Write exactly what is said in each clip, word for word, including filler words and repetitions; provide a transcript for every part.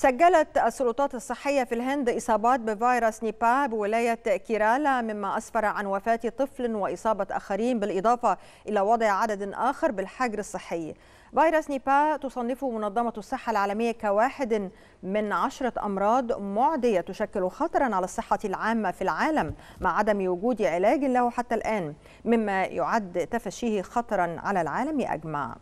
سجلت السلطات الصحية في الهند إصابات بفيروس نيباه بولاية كيرالا، مما أسفر عن وفاة طفل وإصابة آخرين، بالإضافة إلى وضع عدد آخر بالحجر الصحي. فيروس نيباه تصنفه منظمة الصحة العالمية كواحد من عشرة أمراض معدية تشكل خطراً على الصحة العامة في العالم، مع عدم وجود علاج له حتى الآن، مما يعد تفشيه خطراً على العالم أجمع.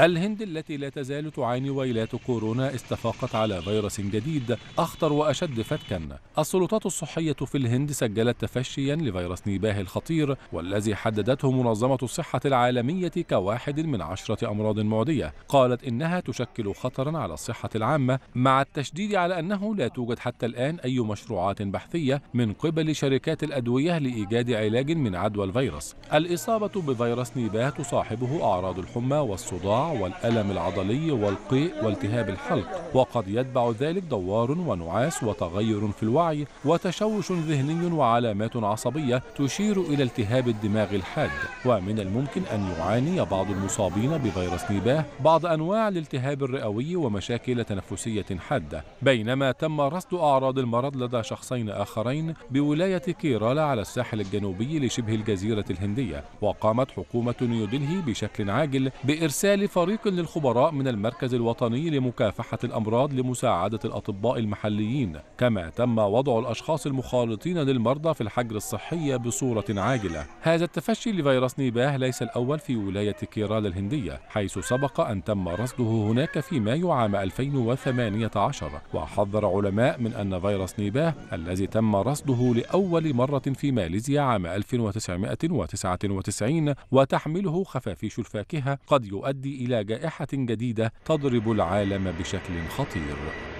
الهند التي لا تزال تعاني ويلات كورونا استفاقت على فيروس جديد أخطر وأشد فتكا. السلطات الصحية في الهند سجلت تفشيا لفيروس نيباه الخطير، والذي حددته منظمة الصحة العالمية كواحد من عشرة أمراض معدية. قالت إنها تشكل خطرا على الصحة العامة، مع التشديد على أنه لا توجد حتى الآن أي مشروعات بحثية من قبل شركات الأدوية لإيجاد علاج من عدوى الفيروس. الإصابة بفيروس نيباه تصاحبه أعراض الحمى والصداع والألم العضلي والقيء والتهاب الحلق، وقد يتبع ذلك دوار ونعاس وتغير في الوعي وتشوش ذهني وعلامات عصبية تشير إلى التهاب الدماغ الحاد. ومن الممكن أن يعاني بعض المصابين بفيروس نيباه بعض أنواع الالتهاب الرئوي ومشاكل تنفسية حادة، بينما تم رصد أعراض المرض لدى شخصين آخرين بولاية كيرالا على الساحل الجنوبي لشبه الجزيرة الهندية. وقامت حكومة نيودلهي بشكل عاجل بإرسال فريق للخبراء من المركز الوطني لمكافحة الأمراض لمساعدة الأطباء المحليين، كما تم وضع الأشخاص المخالطين للمرضى في الحجر الصحي بصورة عاجلة. هذا التفشي لفيروس نيباه ليس الأول في ولاية كيرالا الهندية، حيث سبق أن تم رصده هناك في مايو عام ألفين وثمانية عشر. وحذر علماء من أن فيروس نيباه الذي تم رصده لأول مرة في ماليزيا عام ألف وتسعمائة وتسعة وتسعين وتحمله خفافيش الفاكهة قد يؤدي إلى جائحة جديدة تضرب العالم بشكل خطير.